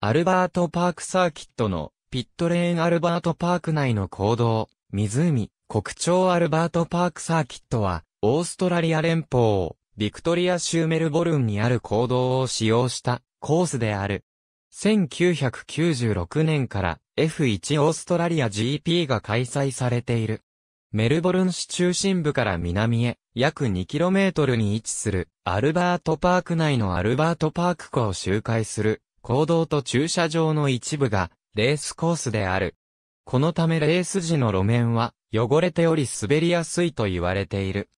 アルバートパークサーキットのピットレーンアルバートパーク内の公道、湖、国庁アルバートパークサーキットは、オーストラリア連邦、ビクトリア州メルボルンにある公道を使用したコースである。1996年から F1 オーストラリア GP が開催されている。メルボルン市中心部から南へ約 2km に位置するアルバートパーク内のアルバートパーク湖を周回する公道と駐車場の一部がレースコースである。このためレース時の路面は汚れており滑りやすいと言われている。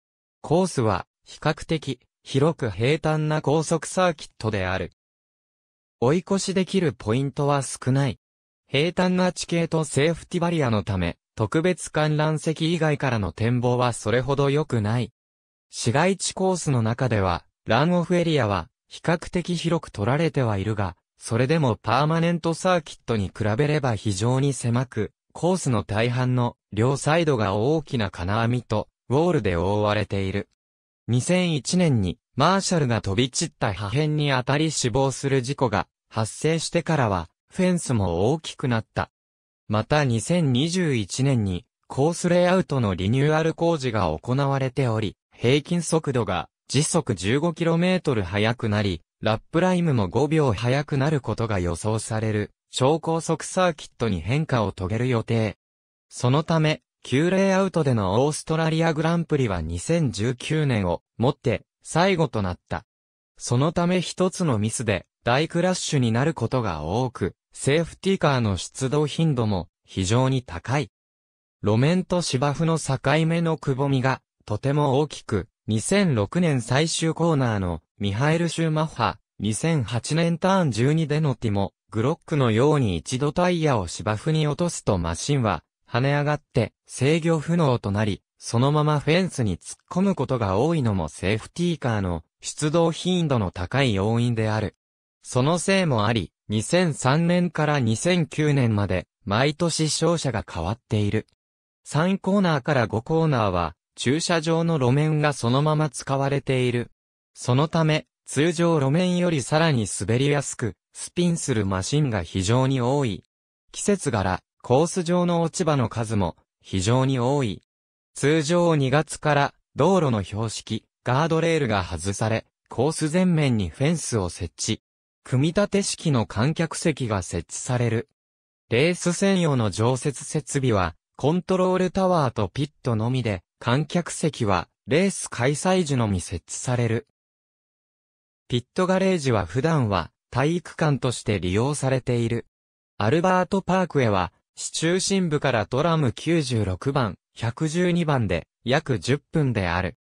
コースは比較的広く平坦な高速サーキットである。追い越しできるポイントは少ない。平坦な地形とセーフティバリアのため、特別観覧席以外からの展望はそれほど良くない。市街地コースの中では、ランオフエリアは比較的広く取られてはいるが、それでもパーマネントサーキットに比べれば非常に狭く、コースの大半の両サイドが大きな金網とウォールで覆われている。2001年にマーシャルが飛び散った破片に当たり死亡する事故が発生してからはフェンスも大きくなった。また2021年にコースレイアウトのリニューアル工事が行われており、平均速度が時速 15km 速くなり、ラップライムも5秒速くなることが予想される超高速サーキットに変化を遂げる予定。そのため、旧レイアウトでのオーストラリアグランプリは2019年をもって最後となった。そのため一つのミスで大クラッシュになることが多く、セーフティーカーの出動頻度も非常に高い。路面と芝生の境目のくぼみがとても大きく、2006年最終コーナーのミハエル・シューマッハ、2008年ターン12でのティモ・グロックのように一度タイヤを芝生に落とすとマシンは、跳ね上がって制御不能となり、そのままフェンスに突っ込むことが多いのもセーフティーカーの出動頻度の高い要因である。そのせいもあり、2003年から2009年まで毎年勝者が変わっている。3コーナーから5コーナーは駐車場の路面がそのまま使われている。そのため、通常路面よりさらに滑りやすく、スピンするマシンが非常に多い。季節柄、コース上の落ち葉の数も非常に多い。通常2月から道路の標識、ガードレールが外され、コース全面にフェンスを設置。組み立て式の観客席が設置される。レース専用の常設設備はコントロールタワーとピットのみで、観客席はレース開催時のみ設置される。ピットガレージは普段は体育館として利用されている。アルバートパークへは、市中心部からトラム96番、112番で約10分である。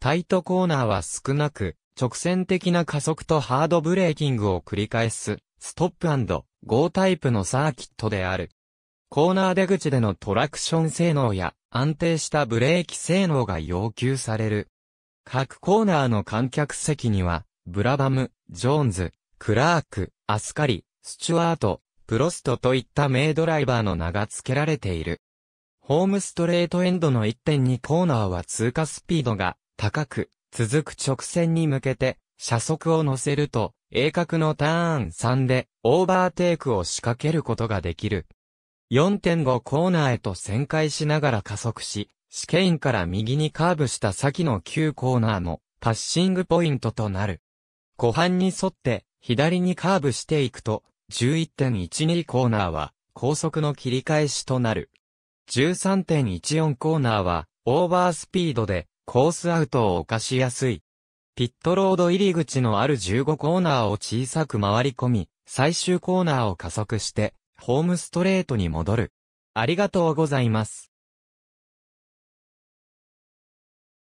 タイトコーナーは少なく、直線的な加速とハードブレーキングを繰り返す、ストップ&ゴータイプのサーキットである。コーナー出口でのトラクション性能や安定したブレーキ性能が要求される。各コーナーの観客席には、ブラバム、ジョーンズ、クラーク、アスカリ、スチュワート、プロストといった名ドライバーの名が付けられている。ホームストレートエンドの 1.2 コーナーは通過スピードが高く、続く直線に向けて車速を乗せると、鋭角のターン3でオーバーテイクを仕掛けることができる。4.5 コーナーへと旋回しながら加速し、シケインから右にカーブした先の9コーナーもパッシングポイントとなる。湖畔に沿って左にカーブしていくと、11.12 コーナーは高速の切り返しとなる。13.14 コーナーはオーバースピードでコースアウトを犯しやすい。ピットロード入り口のある15コーナーを小さく回り込み、最終コーナーを加速してホームストレートに戻る。ありがとうございます。